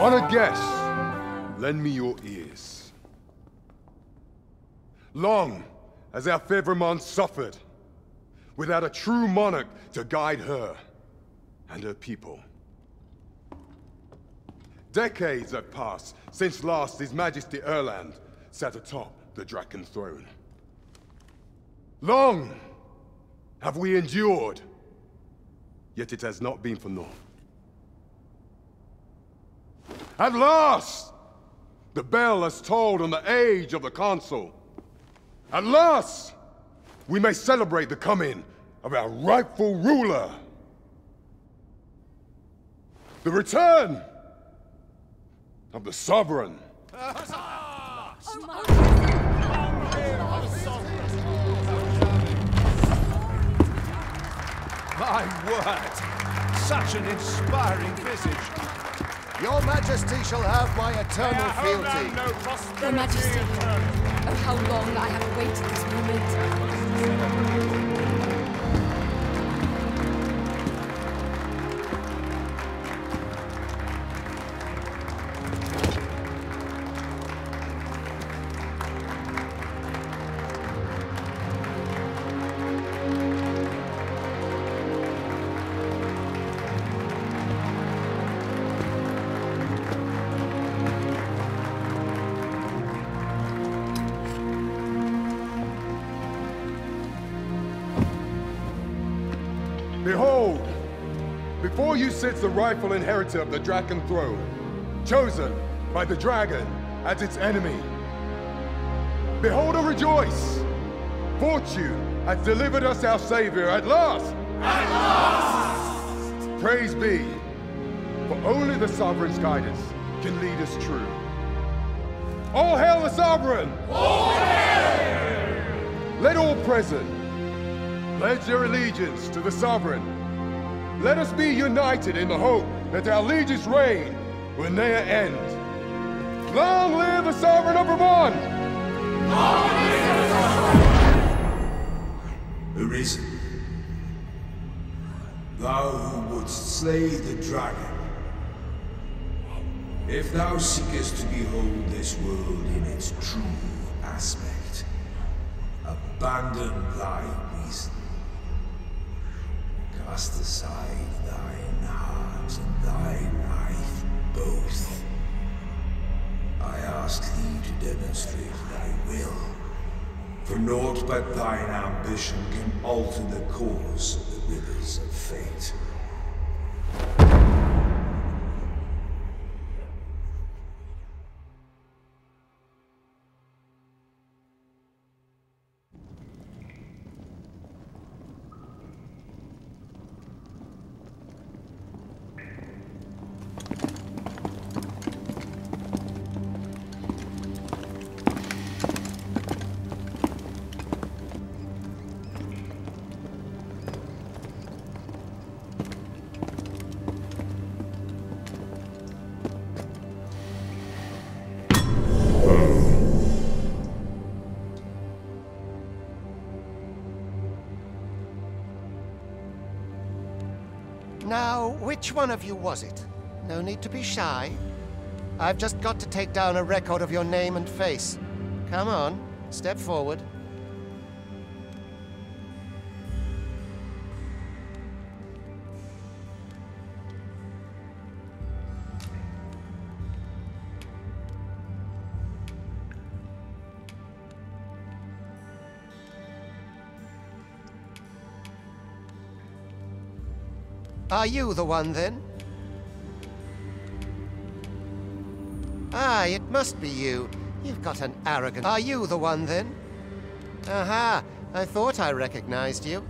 On a guess, lend me your ears. Long as our fair Vermund suffered, without a true monarch to guide her and her people. Decades have passed since last His Majesty Erland sat atop the Dragon's throne. Long have we endured, yet it has not been for naught. At last, the bell has tolled on the age of the Council. At last, we may celebrate the coming of our rightful ruler. The return of the Sovereign. My word! Such an inspiring visage! Your Majesty shall have my eternal fealty. No, Your Majesty, oh how long I have awaited this moment. Behold, before you sits the rightful inheritor of the Dragon Throne, chosen by the Dragon as its enemy. Beholder, rejoice! Fortune has delivered us our Savior at last! At last! Praise be, for only the Sovereign's guidance can lead us true. All hail the Sovereign! All hail! Let all present pledge your allegiance to the Sovereign. Let us be united in the hope that our liege's reign will ne'er end. Long live the Sovereign of Vermund! Long live the Sovereign! Arisen, thou who wouldst slay the dragon, if thou seekest to behold this world in its true aspect, abandon thy reason. Cast aside thine heart and thy life, both. I ask thee to demonstrate thy will, for naught but thine ambition can alter the course of the rivers of fate. Now, which one of you was it? No need to be shy. I've just got to take down a record of your name and face. Come on, step forward. Are you the one, then? It must be you. You've got an arrogant... Are you the one, then? Aha! I thought I recognized you.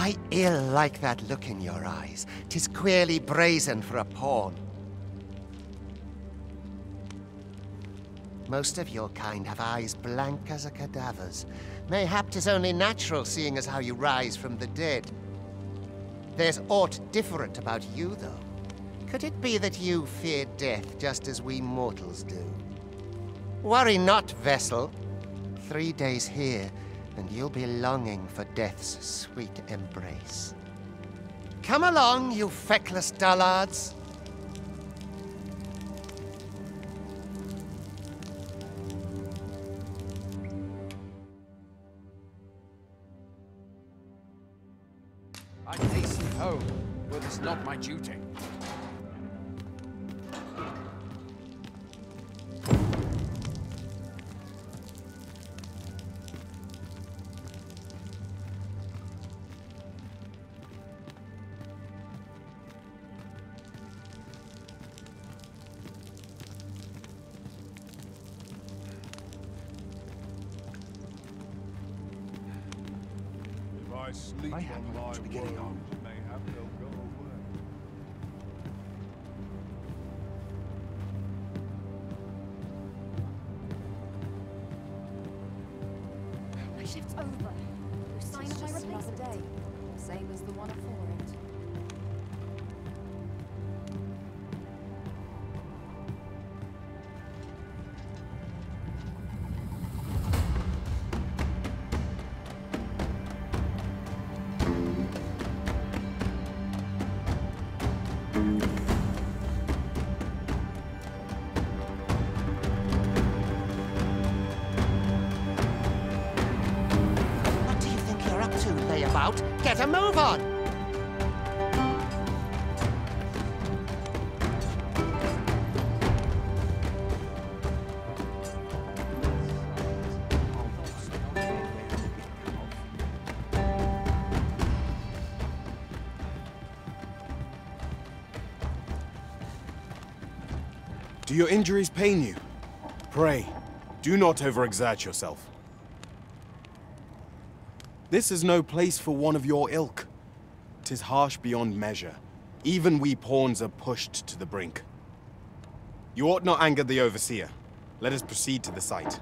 I ill like that look in your eyes. 'Tis queerly brazen for a pawn. Most of your kind have eyes blank as a cadaver's. Mayhap 'tis only natural, seeing as how you rise from the dead. There's aught different about you, though. Could it be that you fear death just as we mortals do? Worry not, vessel. 3 days here, and you'll be longing for death's sweet embrace. Come along, you feckless dullards! I hasten home, for 'tis not my duty. I have a to be getting on. My shift's over. You signed my replacement day. Same as the one before it. Get a move on! Do your injuries pain you? Pray, do not overexert yourself. This is no place for one of your ilk. 'Tis harsh beyond measure. Even we pawns are pushed to the brink. You ought not anger the Overseer. Let us proceed to the site.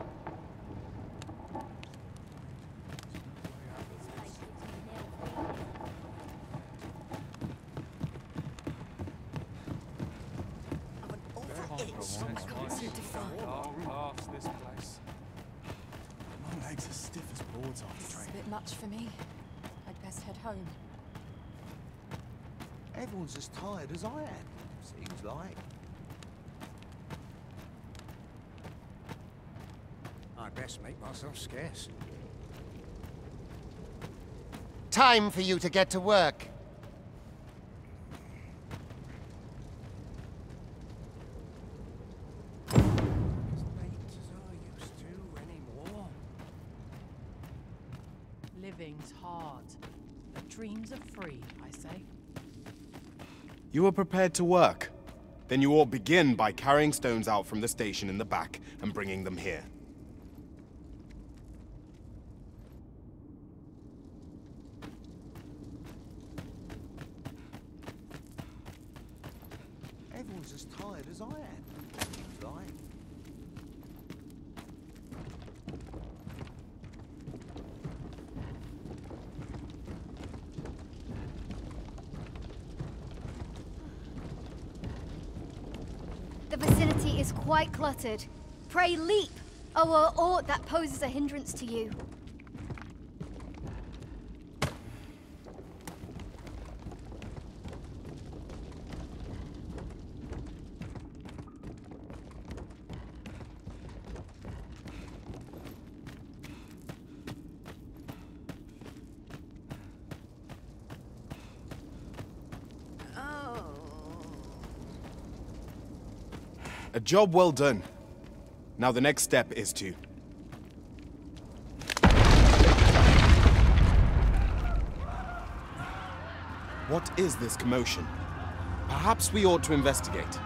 Scarce. Time for you to get to work. Living's hard, but dreams are free, I say. You are prepared to work. Then you ought begin by carrying stones out from the station in the back and bringing them here. Quite cluttered. Pray leap, o'er aught that poses a hindrance to you. A job well done. Now the next step is to... What is this commotion? Perhaps we ought to investigate.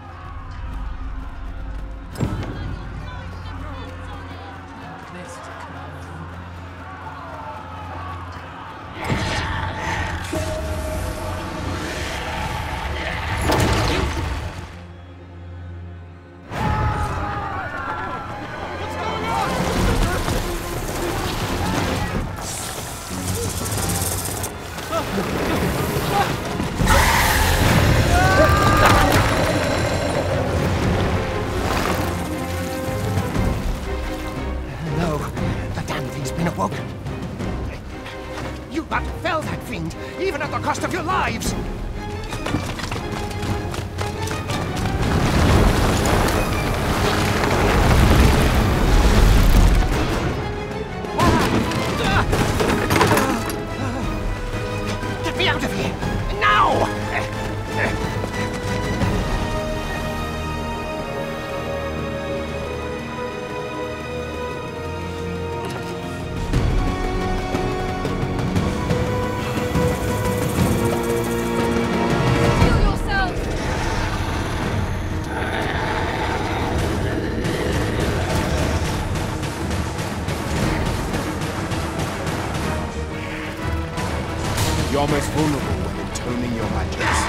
You're almost vulnerable when intoning your magics.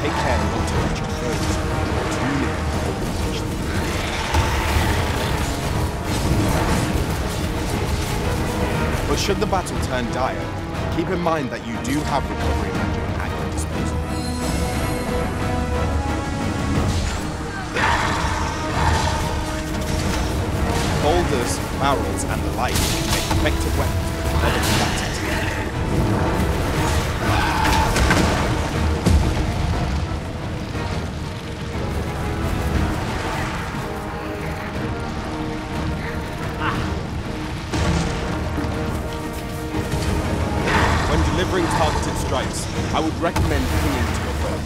Take care not to let your foes too near the conversation. But should the battle turn dire, keep in mind that you do have recovery magic at your disposal. Boulders, barrels, and the like make effective weapons for the battle. Targeted strikes, I would recommend clinging to your foe.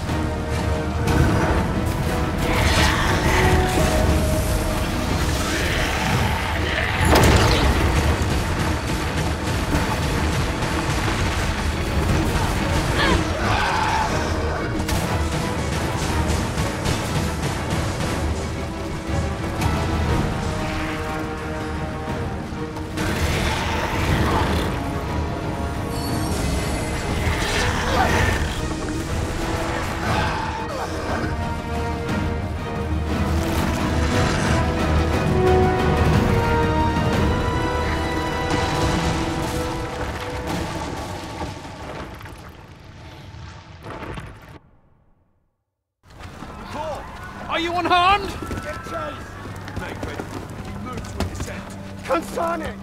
concerning!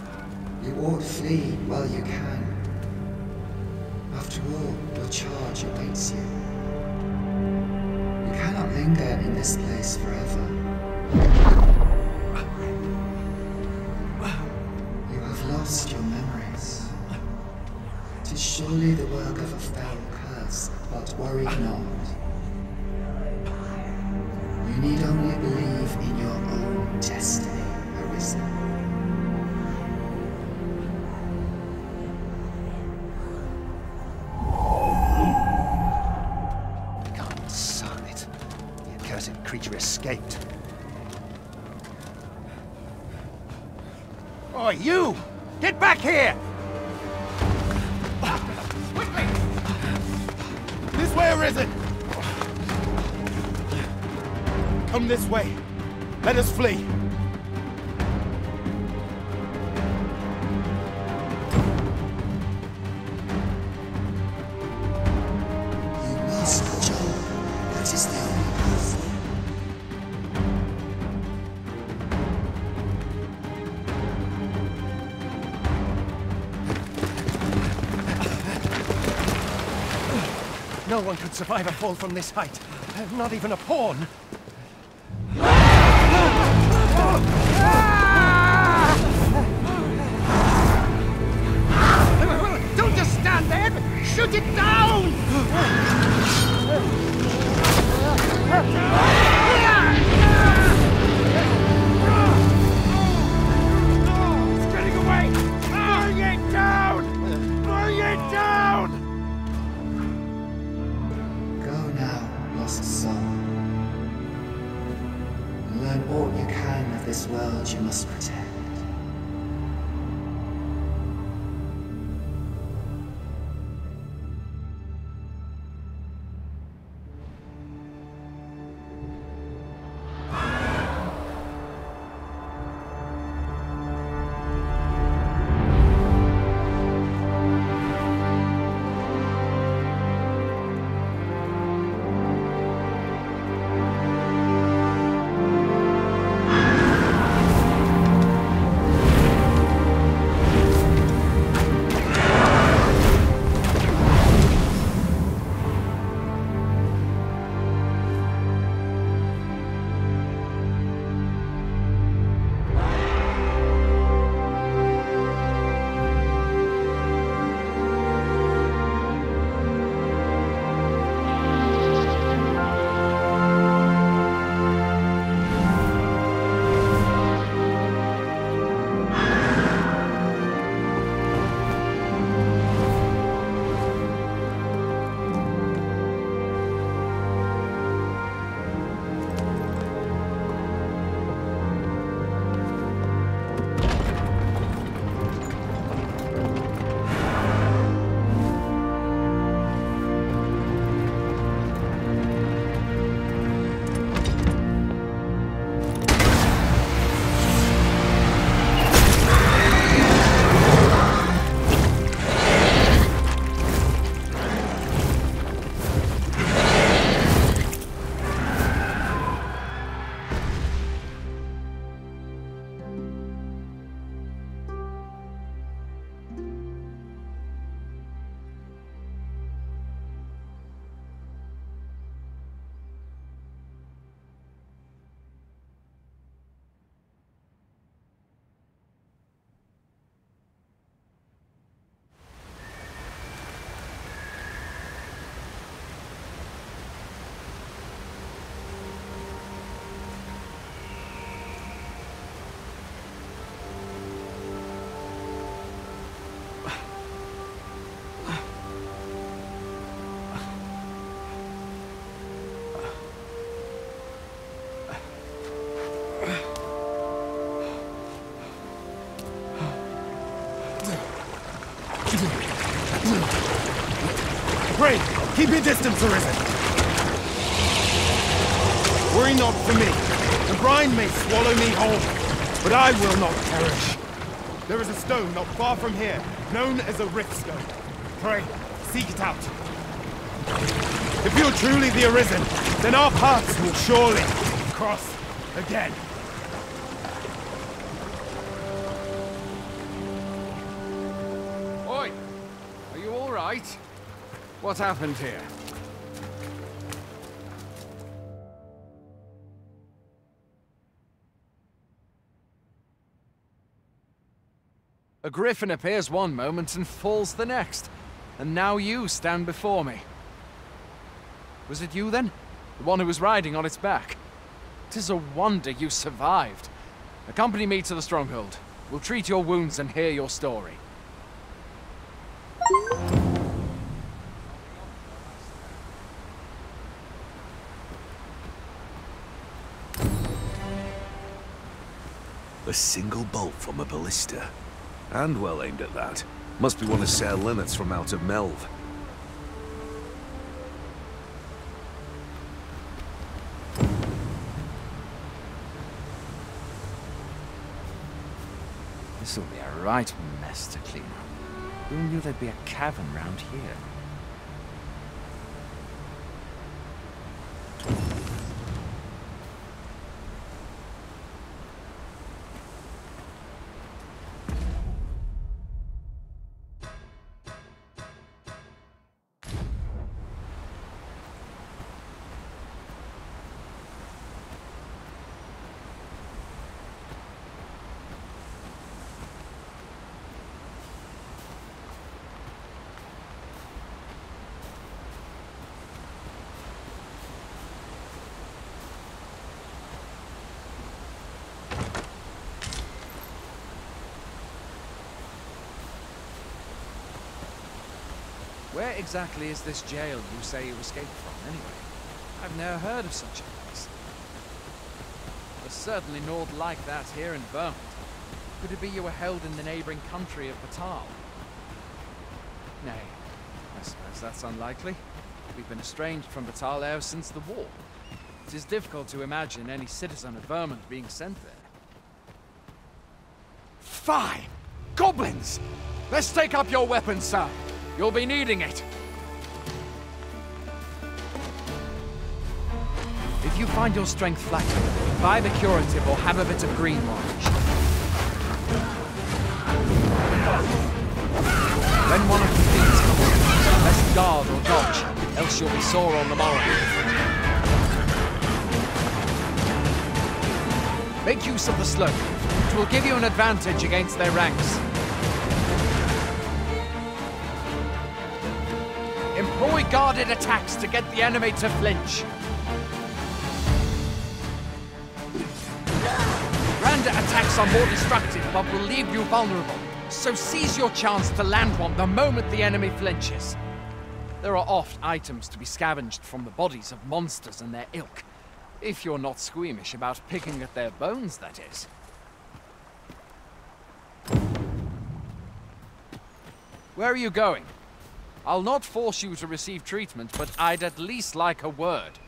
You ought to flee while you can. After all, your charge awaits you. You cannot linger in this place forever. You have lost your memories. 'Tis surely the work of a foul curse, but worry not. You need only believe in your own destiny, Arisen. Darn it! The accursed creature escaped. Oh, you! Get back here! Quickly! This way, Arisen! Come this way. Let us flee. You must jump. That is the only path. No one could survive a fall from this height. Not even a pawn. Don't just stand there, but shoot it down! It's getting away! Bring it down! Bring it down! Go now, lost soul. Learn all you can of this world you must protect. Pray, keep your distance, Arisen. Worry not for me. The brine may swallow me whole, but I will not perish. There is a stone not far from here, known as a Riftstone. Pray, seek it out. If you're truly the Arisen, then our paths will surely cross again. You all right? What happened here? A griffin appears one moment and falls the next, and now you stand before me. Was it you then? The one who was riding on its back? 'Tis a wonder you survived. Accompany me to the stronghold. We'll treat your wounds and hear your story. A single bolt from a ballista. And well aimed at that. Must be one of Sir Linnet's from out of Melv. This'll be a right mess to clean up. Who knew there'd be a cavern round here? Where exactly is this jail you say you escaped from, anyway? I've never heard of such a place. There's certainly naught like that here in Vermund. Could it be you were held in the neighboring country of Batal? Nay, I suppose that's unlikely. We've been estranged from Batal ever since the war. It is difficult to imagine any citizen of Vermund being sent there. Fie! Goblins! Let's take up your weapons, sir! You'll be needing it. If you find your strength flattered, buy the curative or have a bit of green marsh. When one of the thieves comes, best guard or dodge, else you'll be sore on the morrow. Make use of the slope. It will give you an advantage against their ranks. Employ guarded attacks to get the enemy to flinch. Grander attacks are more destructive but will leave you vulnerable, so seize your chance to land one the moment the enemy flinches. There are oft items to be scavenged from the bodies of monsters and their ilk, if you're not squeamish about picking at their bones, that is. Where are you going? I'll not force you to receive treatment, but I'd at least like a word.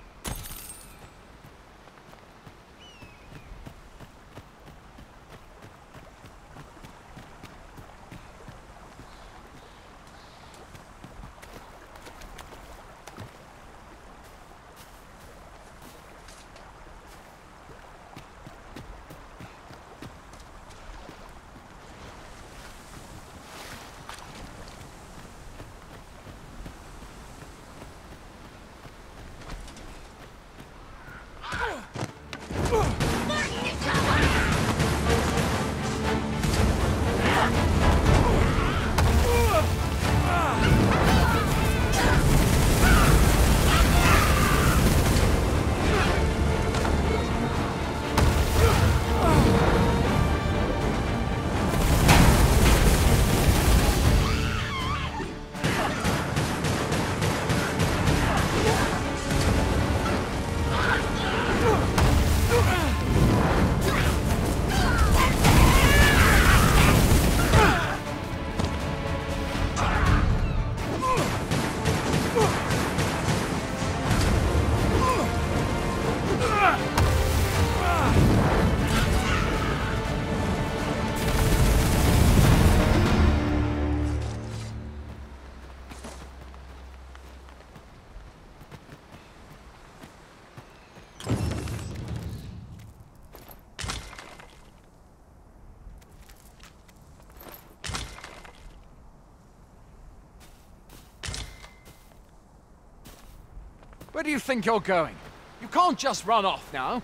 Where do you think you're going? You can't just run off now.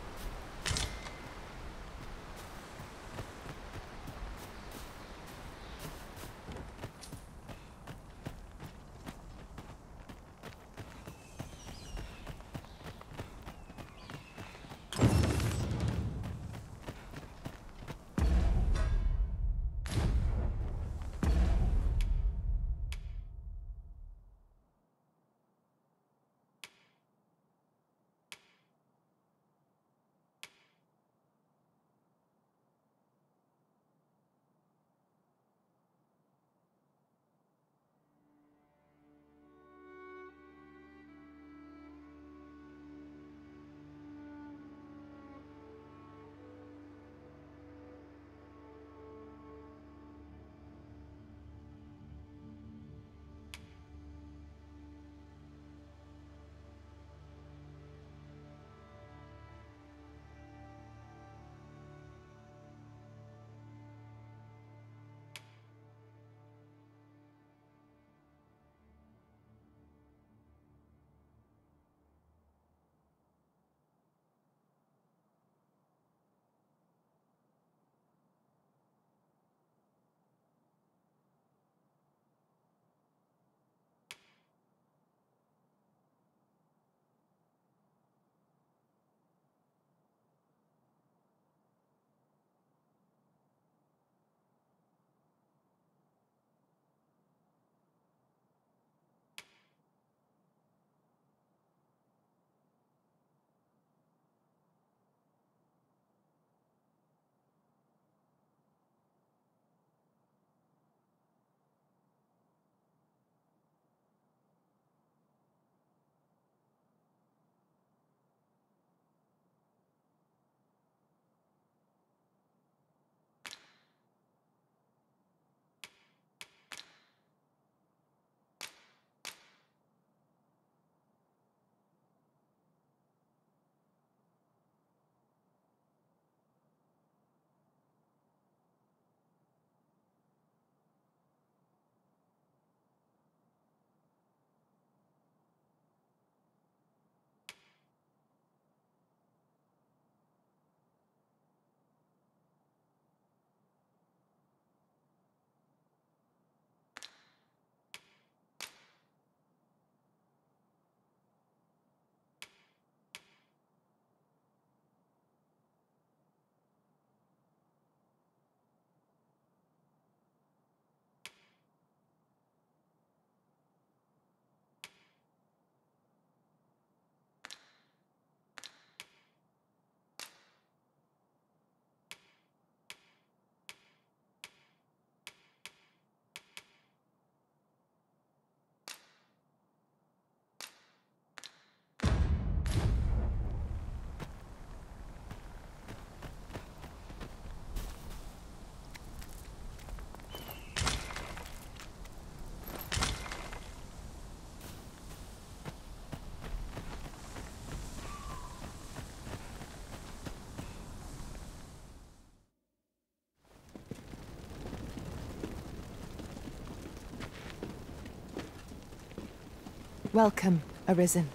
Welcome, Arisen.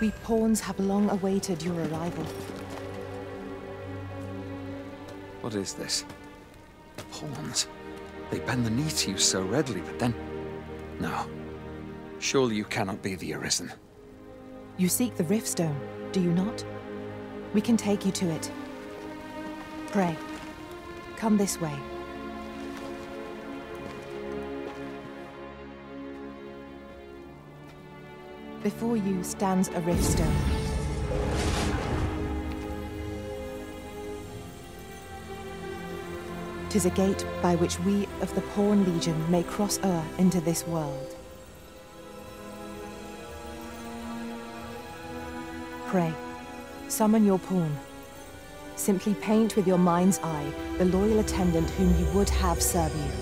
We pawns have long awaited your arrival. What is this? Pawns? They bend the knee to you so readily, but then... No. Surely you cannot be the Arisen. You seek the Riftstone, do you not? We can take you to it. Pray, come this way. Before you stands a Riftstone. Tis a gate by which we of the Pawn Legion may cross o'er into this world. Pray, summon your pawn. Simply paint with your mind's eye the loyal attendant whom you would have serve you.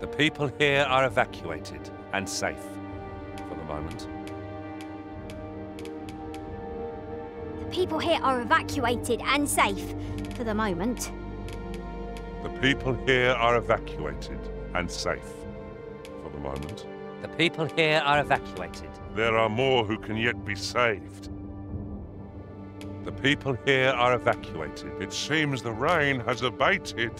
The people here are evacuated and safe for the moment. The people here are evacuated and safe for the moment. The people here are evacuated and safe for the moment. The people here are evacuated. There are more who can yet be saved. The people here are evacuated. It seems the rain has abated.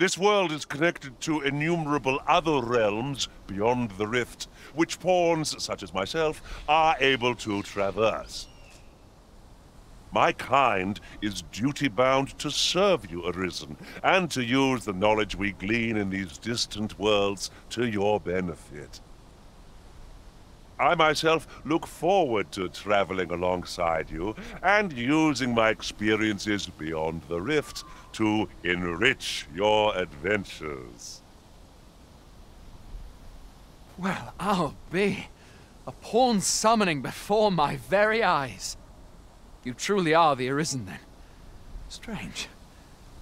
This world is connected to innumerable other realms beyond the Rift, which pawns, such as myself, are able to traverse. My kind is duty-bound to serve you, Arisen, and to use the knowledge we glean in these distant worlds to your benefit. I myself look forward to traveling alongside you and using my experiences beyond the Rift to enrich your adventures. Well, I'll be. A pawn summoning before my very eyes. You truly are the Arisen, then. Strange.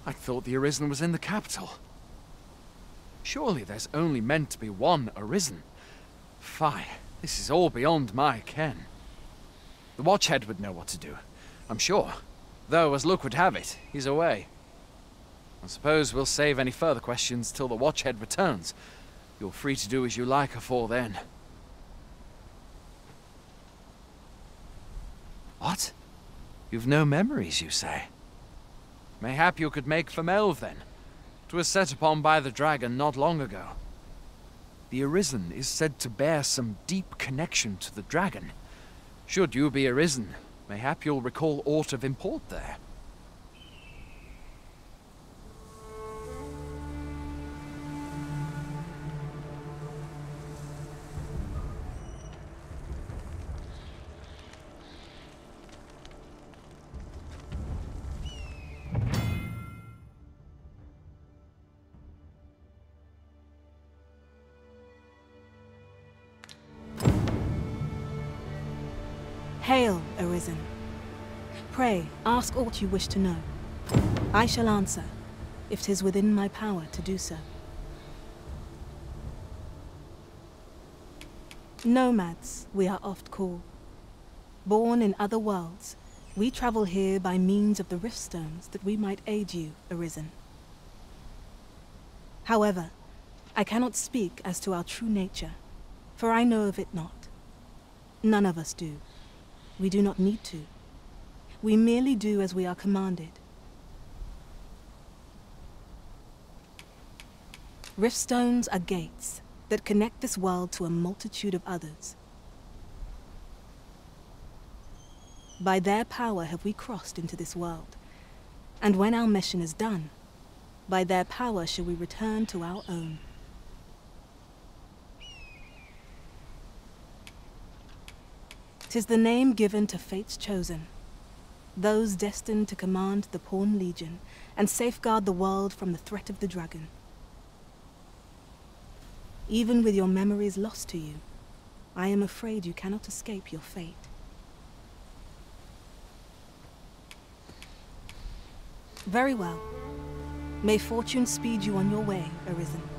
I thought the Arisen was in the capital. Surely there's only meant to be one Arisen. Fie, this is all beyond my ken. The Watchhead would know what to do, I'm sure. Though, as luck would have it, he's away. I suppose we'll save any further questions till the Watchhead returns. You're free to do as you like afore then. What? You've no memories, you say? Mayhap you could make for Melv, then. 'Twas set upon by the dragon not long ago. The Arisen is said to bear some deep connection to the dragon. Should you be Arisen, mayhap you'll recall aught of import there. Hail, Arisen. Pray, ask aught you wish to know. I shall answer, if 'tis within my power to do so. Nomads, we are oft called. Born in other worlds, we travel here by means of the Riftstones that we might aid you, Arisen. However, I cannot speak as to our true nature, for I know of it not. None of us do. We do not need to. We merely do as we are commanded. Riftstones are gates that connect this world to a multitude of others. By their power have we crossed into this world, and when our mission is done, by their power shall we return to our own. Tis the name given to fate's chosen, those destined to command the Pawn Legion and safeguard the world from the threat of the dragon. Even with your memories lost to you, I am afraid you cannot escape your fate. Very well. May fortune speed you on your way, Arisen.